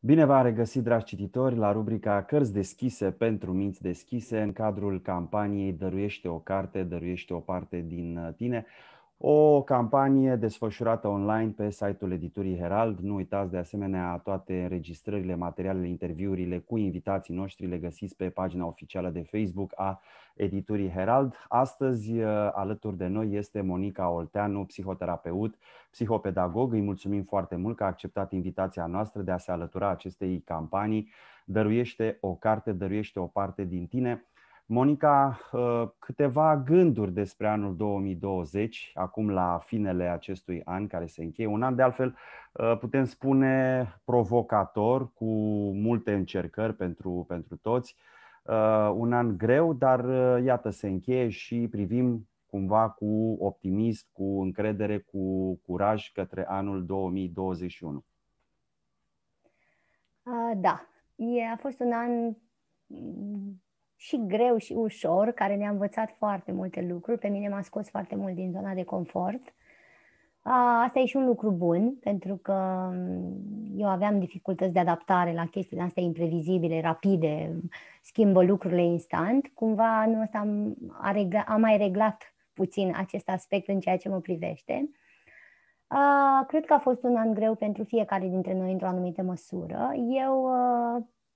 Bine v-am regăsit, dragi cititori, la rubrica Cărți deschise pentru minți deschise în cadrul campaniei Dăruiește o carte, dăruiește o parte din tine, o campanie desfășurată online pe site-ul editurii Herald. Nu uitați de asemenea, toate înregistrările, materialele, interviurile cu invitații noștri le găsiți pe pagina oficială de Facebook a editurii Herald. Astăzi alături de noi este Monica Olteanu, psihoterapeut, psihopedagog. Îi mulțumim foarte mult că a acceptat invitația noastră de a se alătura acestei campanii Dăruiește o carte, dăruiește o parte din tine. Monica, câteva gânduri despre anul 2020, acum la finele acestui an care se încheie. Un an, de altfel, putem spune provocator, cu multe încercări pentru toți. Un an greu, dar iată, se încheie și privim cumva cu optimism, cu încredere, cu curaj către anul 2021. Da, a fost un an și greu și ușor, care ne-a învățat foarte multe lucruri. Pe mine m-a scos foarte mult din zona de confort. Asta e și un lucru bun, pentru că eu aveam dificultăți de adaptare la chestiile astea imprevizibile, rapide, schimbă lucrurile instant. Cumva anul ăsta am mai reglat puțin acest aspect în ceea ce mă privește. Cred că a fost un an greu pentru fiecare dintre noi într-o anumită măsură. Eu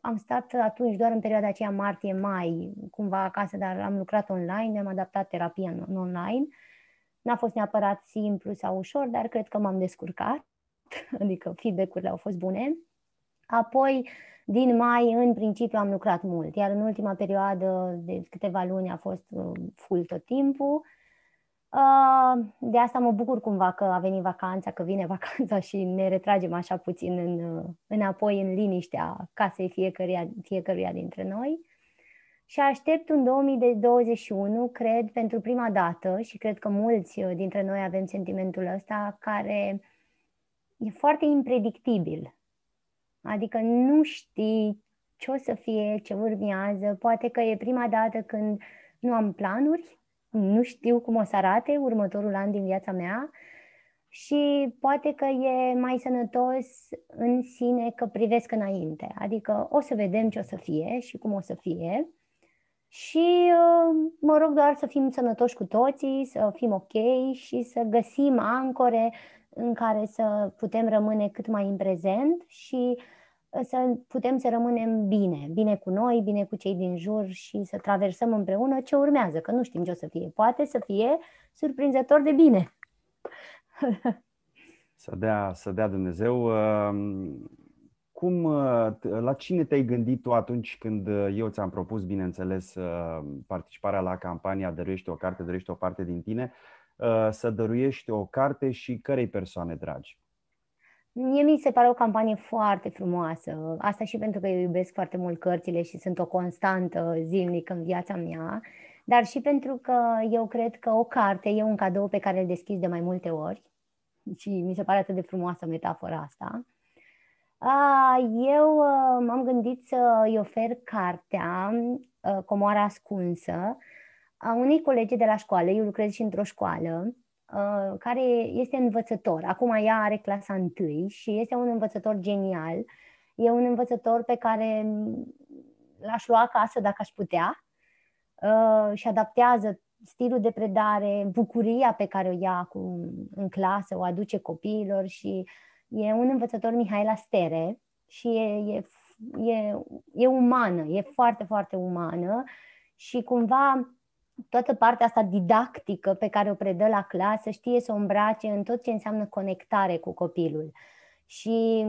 am stat atunci doar în perioada aceea martie-mai cumva acasă, dar am lucrat online, am adaptat terapia în online. N-a fost neapărat simplu sau ușor, dar cred că m-am descurcat, adică feedback-urile au fost bune. Apoi, din mai, în principiu, am lucrat mult, iar în ultima perioadă de câteva luni a fost full tot timpul. De asta mă bucur cumva că a venit vacanța, că vine vacanța și ne retragem așa puțin înapoi în liniștea casei fiecăruia dintre noi. Și aștept un 2021, cred, pentru prima dată, și cred că mulți dintre noi avem sentimentul ăsta, care e foarte impredictibil. Adică nu știi ce o să fie, ce urmează, poate că e prima dată când nu am planuri. Nu știu cum o să arate următorul an din viața mea și poate că e mai sănătos în sine că privesc înainte. Adică o să vedem ce o să fie și cum o să fie și mă rog doar să fim sănătoși cu toții, să fim ok și să găsim ancore în care să putem rămâne cât mai în prezent și să putem să rămânem bine, bine cu noi, bine cu cei din jur și să traversăm împreună ce urmează, că nu știm ce o să fie. Poate să fie surprinzător de bine. Să dea Dumnezeu. La cine te-ai gândit tu atunci când eu ți-am propus, bineînțeles, participarea la campania Dăruiește o carte, dăruiește o parte din tine, să dăruiești o carte și cărei persoane dragi? Mie mi se pare o campanie foarte frumoasă, asta și pentru că eu iubesc foarte mult cărțile și sunt o constantă zilnică în viața mea, dar și pentru că eu cred că o carte e un cadou pe care îl deschizi de mai multe ori și mi se pare atât de frumoasă metafora asta. Eu m-am gândit să îi ofer cartea Comoara ascunsă a unei colegi de la școală. Eu lucrez și într-o școală care este învățător. Acum ea are clasa 1 și este un învățător genial. E un învățător pe care l-aș lua acasă dacă aș putea și adaptează stilul de predare, bucuria pe care o ia în clasă, o aduce copiilor și e un învățător Mihaela Stere și e umană, e foarte, foarte umană și cumva toată partea asta didactică pe care o predă la clasă știe să o îmbrace în tot ce înseamnă conectare cu copilul. Și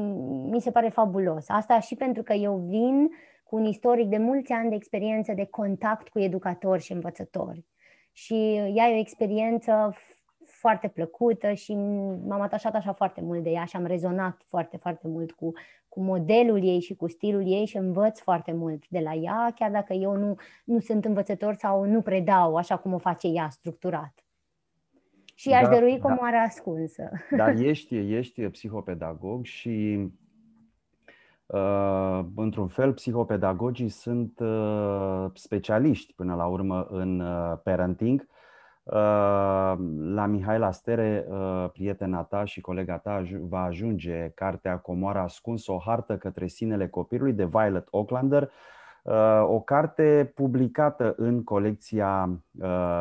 mi se pare fabulos. Asta și pentru că eu vin cu un istoric de mulți ani de experiență de contact cu educatori și învățători. Și ea e o experiență foarte plăcută și m-am atașat așa foarte mult de ea și am rezonat foarte, foarte mult cu modelul ei și cu stilul ei și învăț foarte mult de la ea, chiar dacă eu nu sunt învățător sau nu predau așa cum o face ea, structurat. Și aș dărui Comoara ascunsă. Dar ești psihopedagog și într-un fel psihopedagogii sunt specialiști până la urmă în parenting. La Mihaela Stere, prietena ta și colega ta, va ajunge cartea Comoara ascunsă, o hartă către sinele copilului, de Violet Oaklander, o carte publicată în colecția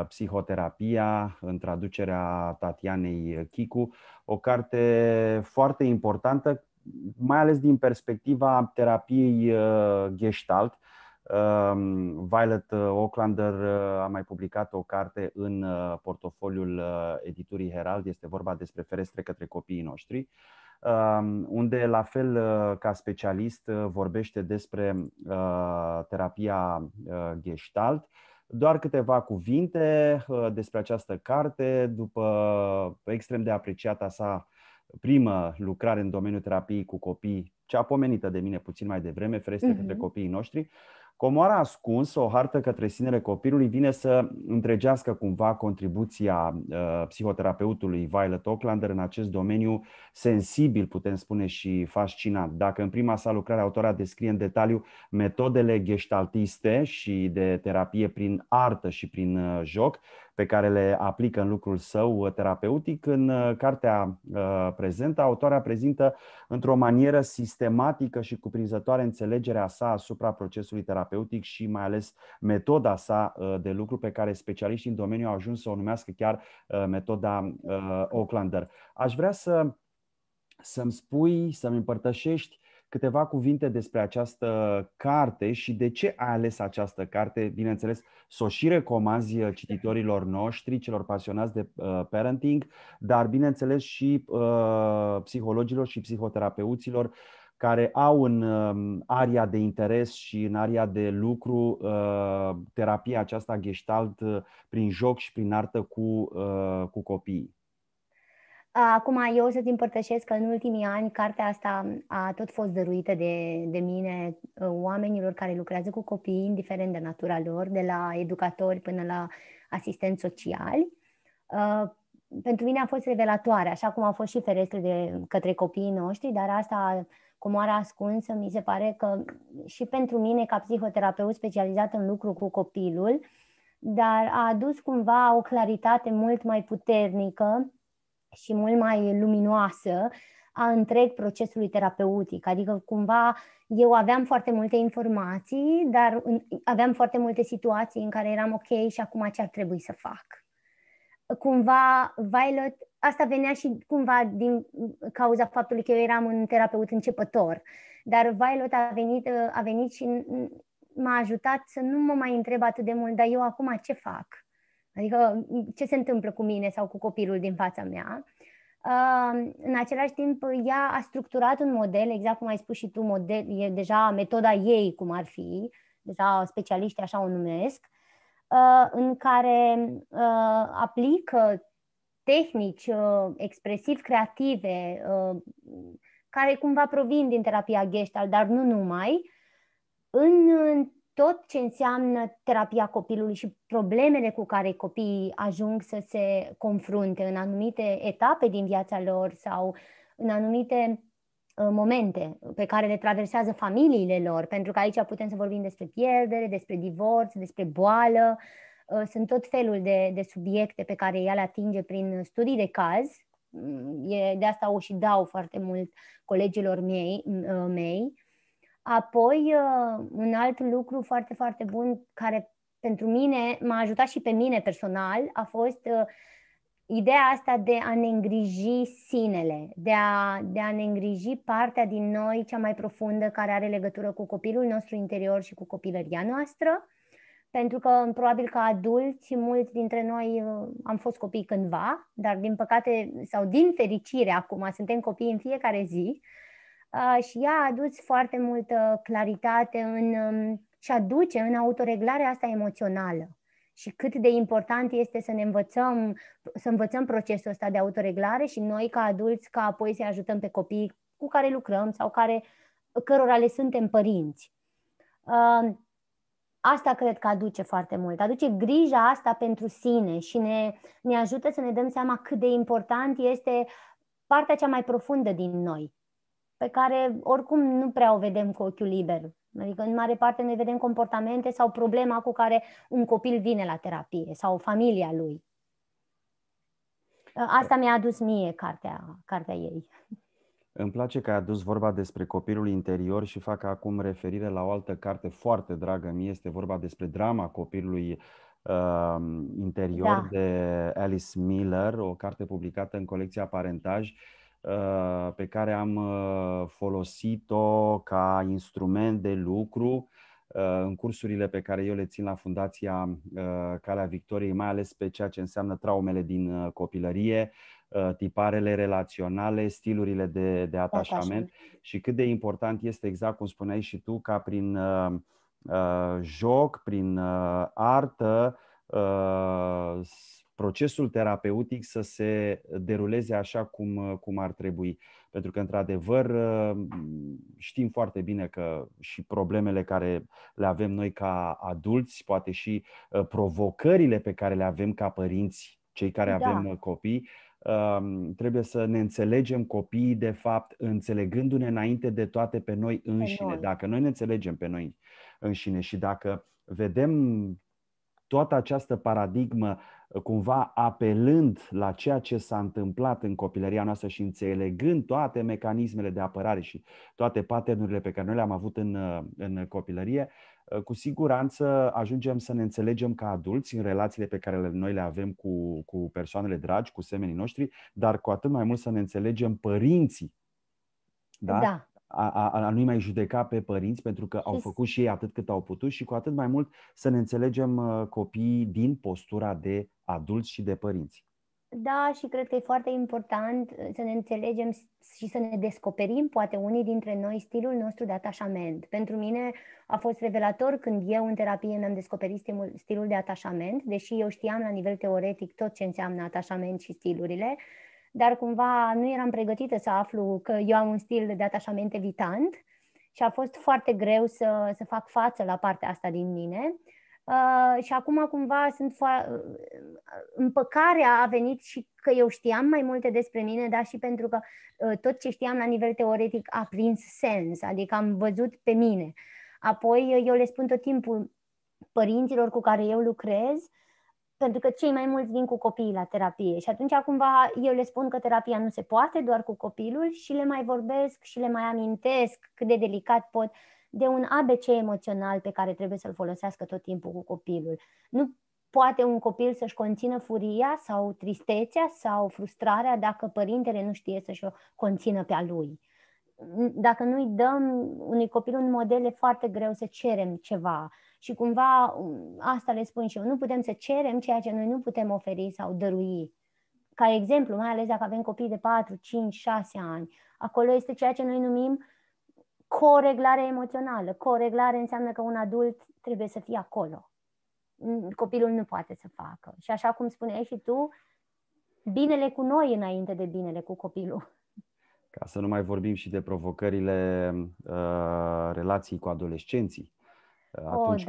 Psihoterapia, în traducerea Tatianei Chicu, o carte foarte importantă, mai ales din perspectiva terapiei Gestalt. Violet Oaklander a mai publicat o carte în portofoliul editurii Herald, este vorba despre Ferestre către copiii noștri, unde, la fel ca specialist, vorbește despre terapia Gestalt. Doar câteva cuvinte despre această carte, după extrem de apreciata sa primă lucrare în domeniul terapiei cu copii, cea pomenită de mine puțin mai devreme, Ferestre către copiii noștri. Comoara ascunsă, o hartă către sinele copilului, vine să întregească cumva contribuția psihoterapeutului Violet Oaklander în acest domeniu sensibil, putem spune, și fascinant. Dacă în prima sa lucrare autora descrie în detaliu metodele gestaltiste și de terapie prin artă și prin joc, pe care le aplică în lucrul său terapeutic, în cartea prezentă, autoarea prezintă într-o manieră sistematică și cuprinzătoare înțelegerea sa asupra procesului terapeutic și mai ales metoda sa de lucru, pe care specialiștii în domeniu au ajuns să o numească chiar metoda Oaklander. Aș vrea să-mi spui, să-mi împărtășești câteva cuvinte despre această carte și de ce ai ales această carte. Bineînțeles, să o și recomanzi cititorilor noștri, celor pasionați de parenting, dar bineînțeles și psihologilor și psihoterapeuților care au în aria de interes și în aria de lucru terapia aceasta Gestalt prin joc și prin artă cu copiii. Acum, eu o să-ți împărtășesc că în ultimii ani cartea asta a tot fost dăruită de mine oamenilor care lucrează cu copiii, indiferent de natura lor, de la educatori până la asistenți sociali. Pentru mine a fost revelatoare, așa cum a fost și Ferestre către copiii noștri, dar asta, Comoara ascunsă, mi se pare că și pentru mine, ca psihoterapeut specializat în lucru cu copilul, dar a adus cumva o claritate mult mai puternică și mult mai luminoasă a întreg procesului terapeutic. Adică cumva eu aveam foarte multe informații, dar aveam foarte multe situații în care eram ok și acum ce ar trebui să fac. Cumva, Violet, asta venea și cumva din cauza faptului că eu eram un terapeut începător, dar Violet a venit și m-a ajutat să nu mă mai întreb atât de mult, dar eu acum ce fac? Adică ce se întâmplă cu mine sau cu copilul din fața mea. În același timp, ea a structurat un model, exact cum ai spus și tu, model, e deja metoda ei, cum ar fi, deja specialiștii așa o numesc, în care aplică tehnici expresiv creative, care cumva provin din terapia Gestalt, dar nu numai, în tot ce înseamnă terapia copilului și problemele cu care copiii ajung să se confrunte în anumite etape din viața lor sau în anumite momente pe care le traversează familiile lor, pentru că aici putem să vorbim despre pierdere, despre divorț, despre boală. Sunt tot felul de subiecte pe care ea le atinge prin studii de caz. De asta o și dau foarte mult colegilor mei. Apoi, un alt lucru foarte, foarte bun care pentru mine m-a ajutat și pe mine personal a fost ideea asta de a ne îngriji sinele, de a ne îngriji partea din noi cea mai profundă care are legătură cu copilul nostru interior și cu copilăria noastră, pentru că probabil ca adulți, mulți dintre noi am fost copii cândva, dar din păcate sau din fericire acum suntem copii în fiecare zi. Și ea a adus foarte multă claritate și aduce în autoreglarea asta emoțională. Și cât de important este să ne învățăm, să învățăm procesul ăsta de autoreglare și noi ca adulți, ca apoi să ajutăm pe copiii cu care lucrăm sau cărora le suntem părinți. Asta cred că aduce foarte mult. Aduce grija asta pentru sine și ne ajută să ne dăm seama cât de important este partea cea mai profundă din noi, pe care oricum nu prea o vedem cu ochiul liber. Adică în mare parte noi vedem comportamente sau problema cu care un copil vine la terapie sau familia lui. Asta mi-a adus mie cartea ei. Îmi place că ai adus vorba despre copilul interior și fac acum referire la o altă carte foarte dragă mie. Este vorba despre drama copilului interior, da, de Alice Miller, o carte publicată în colecția Parentaj, pe care am folosit-o ca instrument de lucru în cursurile pe care eu le țin la Fundația Calea Victoriei, mai ales pe ceea ce înseamnă traumele din copilărie, tiparele relaționale, stilurile de atașament și cât de important este, exact cum spuneai și tu, ca prin joc, prin artă, procesul terapeutic să se deruleze așa cum ar trebui. Pentru că, într-adevăr, știm foarte bine că și problemele care le avem noi ca adulți, poate și provocările pe care le avem ca părinți, cei care avem copii, trebuie să ne înțelegem copiii, de fapt, înțelegându-ne înainte de toate pe noi înșine. Dacă noi ne înțelegem pe noi înșine și dacă vedem toată această paradigmă cumva apelând la ceea ce s-a întâmplat în copilăria noastră și înțelegând toate mecanismele de apărare și toate paternurile pe care noi le-am avut în copilărie, cu siguranță ajungem să ne înțelegem ca adulți în relațiile pe care noi le avem cu persoanele dragi, cu semenii noștri, dar cu atât mai mult să ne înțelegem părinții. Da? Da. A nu-i mai judeca pe părinți, pentru că au făcut și ei atât cât au putut, și cu atât mai mult să ne înțelegem copiii din postura de adulți și de părinți. Da, și cred că e foarte important să ne înțelegem și să ne descoperim, poate unii dintre noi, stilul nostru de atașament. Pentru mine a fost revelator când eu în terapie mi-am descoperit stilul de atașament, deși eu știam la nivel teoretic tot ce înseamnă atașament și stilurile, dar cumva nu eram pregătită să aflu că eu am un stil de atașament evitant și a fost foarte greu să fac față la partea asta din mine. Și acum cumva împăcarea a venit și că eu știam mai multe despre mine, dar și pentru că tot ce știam la nivel teoretic a prins sens, adică am văzut pe mine. Apoi eu le spun tot timpul părinților cu care eu lucrez, pentru că cei mai mulți vin cu copiii la terapie și atunci cumva eu le spun că terapia nu se poate doar cu copilul și le mai vorbesc și le mai amintesc cât de delicat pot de un ABC emoțional pe care trebuie să-l folosească tot timpul cu copilul. Nu poate un copil să-și conțină furia sau tristețea sau frustrarea dacă părintele nu știe să-și o conțină pe a lui. Dacă nu-i dăm unui copil un model, e foarte greu să cerem ceva. Și cumva asta le spun și eu, nu putem să cerem ceea ce noi nu putem oferi sau dărui. Ca exemplu, mai ales dacă avem copii de 4, 5, 6 ani, acolo este ceea ce noi numim coreglare emoțională. Coreglare înseamnă că un adult trebuie să fie acolo. Copilul nu poate să facă. Și așa cum spuneai și tu, binele cu noi înainte de binele cu copilul. Ca să nu mai vorbim și de provocările relației cu adolescenții. Atunci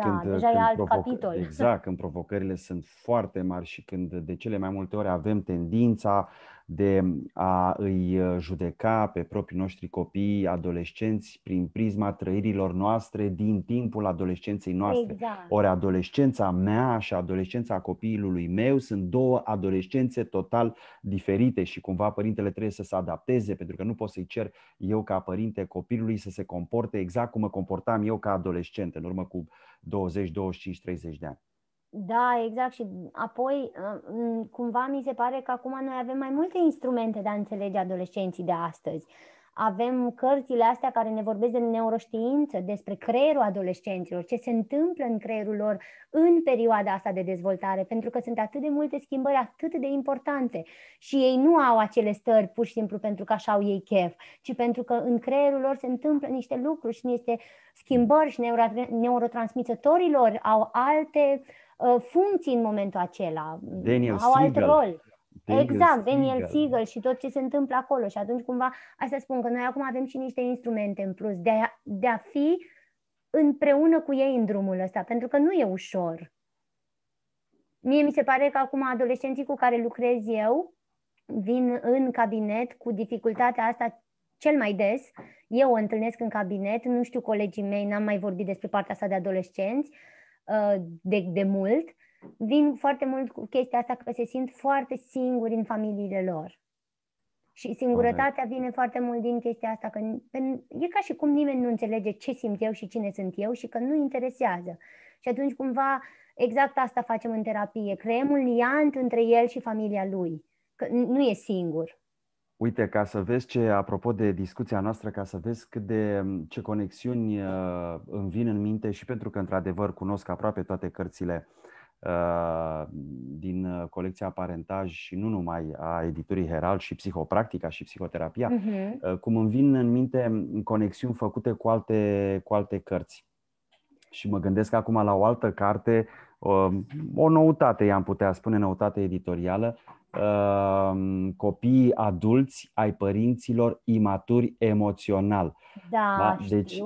când provocările sunt foarte mari și când de cele mai multe ori avem tendința de a îi judeca pe proprii noștri copii, adolescenți, prin prisma trăirilor noastre din timpul adolescenței noastre. Exact. Ori adolescența mea și adolescența copilului meu sunt două adolescențe total diferite și cumva părintele trebuie să se adapteze, pentru că nu pot să-i cer eu ca părinte copilului să se comporte exact cum mă comportam eu ca adolescent în urmă cu 20, 25, 30 de ani. Da, exact. Și apoi, cumva mi se pare că acum noi avem mai multe instrumente de a înțelege adolescenții de astăzi. Avem cărțile astea care ne vorbesc de neuroștiință, despre creierul adolescenților, ce se întâmplă în creierul lor în perioada asta de dezvoltare, pentru că sunt atât de multe schimbări atât de importante și ei nu au acele stări pur și simplu pentru că așa au ei chef, ci pentru că în creierul lor se întâmplă niște lucruri și niște schimbări și neurotransmițătorii lor au alte funcții în momentul acela, au alt rol. Exact, Daniel Siegel și tot ce se întâmplă acolo. Și atunci cumva, asta spun că noi acum avem și niște instrumente în plus de a fi împreună cu ei în drumul ăsta, pentru că nu e ușor. Mie mi se pare că acum adolescenții cu care lucrez eu vin în cabinet cu dificultatea asta cel mai des. Eu o întâlnesc în cabinet, nu știu colegii mei, n-am mai vorbit despre partea asta de adolescenți de mult. vin foarte mult cu chestia asta că se simt foarte singuri în familiile lor. Și singurătatea vine foarte mult din chestia asta, că e ca și cum nimeni nu înțelege ce simt eu și cine sunt eu și că nu interesează. Și atunci cumva exact asta facem în terapie, creăm un liant între el și familia lui, că nu e singur. Uite, ca să vezi ce, apropo de discuția noastră, ca să vezi ce conexiuni îmi vin în minte și pentru că, într-adevăr, cunosc aproape toate cărțile din colecția Parentaj și nu numai a editurii Herald și Psihopractica și Psihoterapia, cum îmi vin în minte conexiuni făcute cu alte cărți. Și mă gândesc acum la o altă carte, o noutate, i-am putea spune, noutate editorială, Copiii adulți ai părinților imaturi emoțional. Da, deci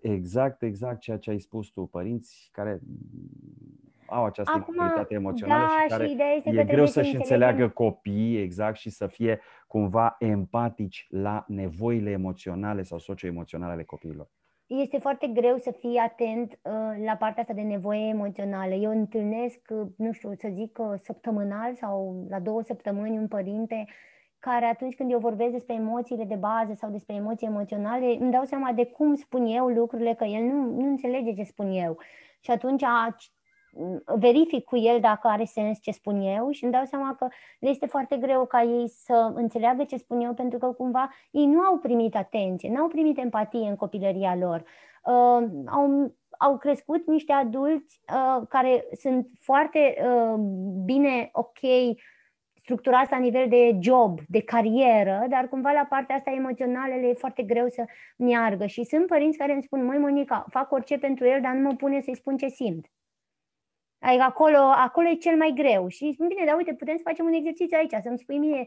exact ceea ce ai spus tu, părinți care au această integritate emoțională și care și e greu să-și înțeleagă copiii, exact, și să fie cumva empatici la nevoile emoționale sau socioemoționale ale copiilor. Este foarte greu să fii atent la partea asta de nevoie emoțională. Eu întâlnesc, nu știu, să zic săptămânal sau la 2 săptămâni un părinte care atunci când eu vorbesc despre emoțiile de bază sau despre emoții emoționale, îmi dau seama de cum spun eu lucrurile, că el nu înțelege ce spun eu. Și atunci verific cu el dacă are sens ce spun eu și îmi dau seama că le este foarte greu ca ei să înțeleagă ce spun eu, pentru că cumva ei nu au primit atenție, nu au primit empatie în copilăria lor. Au crescut niște adulți care sunt foarte bine, structurați la nivel de job, de carieră, dar cumva la partea asta emoțională le e foarte greu să meargă. Și sunt părinți care îmi spun: măi, Monica, fac orice pentru el, dar nu mă pune să-i spun ce simt. Adică acolo e cel mai greu. Și spun: bine, dar uite, putem să facem un exercițiu aici, să-mi spui mie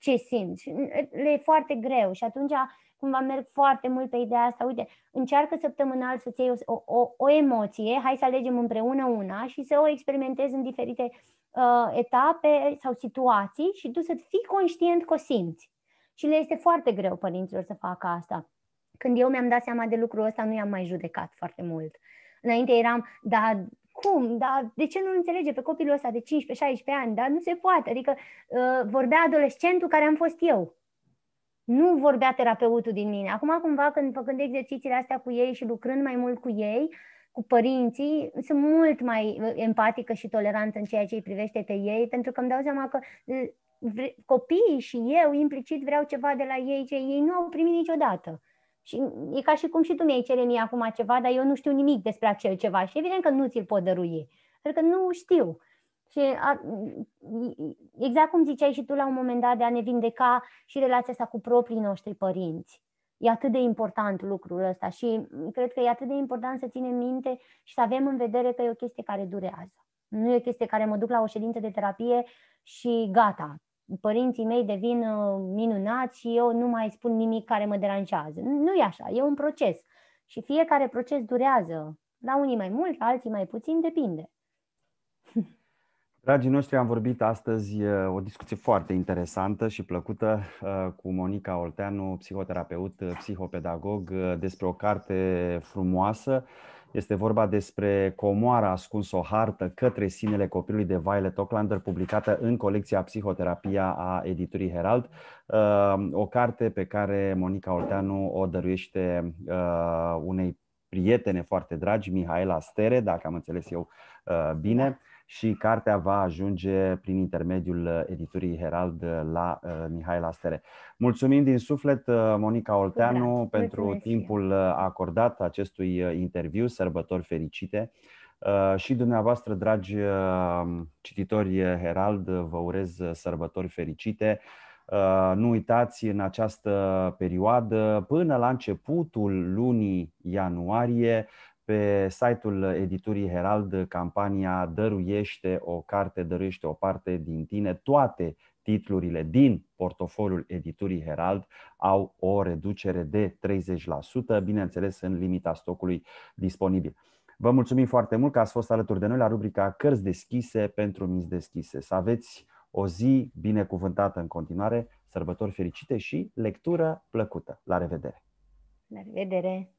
ce simți. Le e foarte greu și atunci cumva merg foarte mult pe ideea asta. Uite, încearcă săptămânal să-ți iei o emoție, hai să alegem împreună una și să o experimentezi în diferite etape sau situații și tu să fii conștient că o simți. Și le este foarte greu părinților să facă asta. Când eu mi-am dat seama de lucrul ăsta, nu i-am mai judecat foarte mult. Înainte eram: da, cum? Dar de ce nu înțelege pe copilul ăsta de 15-16 ani? Dar nu se poate. Adică vorbea adolescentul care am fost eu. Nu vorbea terapeutul din mine. Acum, cumva, când făcând exercițiile astea cu ei și lucrând mai mult cu ei, cu părinții, sunt mult mai empatică și tolerantă în ceea ce îi privește pe ei, pentru că îmi dau seama că copiii și eu implicit vreau ceva de la ei ce ei nu au primit niciodată. Și e ca și cum și tu mi-ai cere mie acum ceva, dar eu nu știu nimic despre acel ceva și evident că nu ți-l pot dărui, pentru că nu știu. Și exact cum ziceai și tu la un moment dat, de a ne vindeca și relația asta cu proprii noștri părinți. E atât de important lucrul ăsta și cred că e atât de important să ținem minte și să avem în vedere că e o chestie care durează. Nu e o chestie care mă duc la o ședință de terapie și gata. Părinții mei devin minunați și eu nu mai spun nimic care mă deranjează. Nu e așa, e un proces. Și fiecare proces durează. La unii mai mult, la alții mai puțin, depinde. Dragii noștri, am vorbit astăzi o discuție foarte interesantă și plăcută cu Monica Olteanu, psihoterapeut, psihopedagog, despre o carte frumoasă. Este vorba despre Comoara ascunsă, o hartă către sinele copilului, de Violet Oaklander, publicată în colecția Psihoterapia a editurii Herald. O carte pe care Monica Olteanu o dăruiește unei prietene foarte dragi, Mihaela Stere, dacă am înțeles eu bine, și cartea va ajunge prin intermediul editurii Herald la Mihaela Stere. Mulțumim din suflet, Monica Olteanu, pentru timpul acordat acestui interviu. Sărbători fericite! Și dumneavoastră, dragi cititori Herald, vă urez sărbători fericite. Nu uitați, în această perioadă, până la începutul lunii ianuarie, pe site-ul editurii Herald, campania Dăruiește o carte, dăruiește o parte din tine. Toate titlurile din portofoliul editurii Herald au o reducere de 30%, bineînțeles în limita stocului disponibil. Vă mulțumim foarte mult că ați fost alături de noi la rubrica Cărți deschise pentru minți deschise. Să aveți o zi binecuvântată în continuare, sărbători fericite și lectură plăcută. La revedere! La revedere!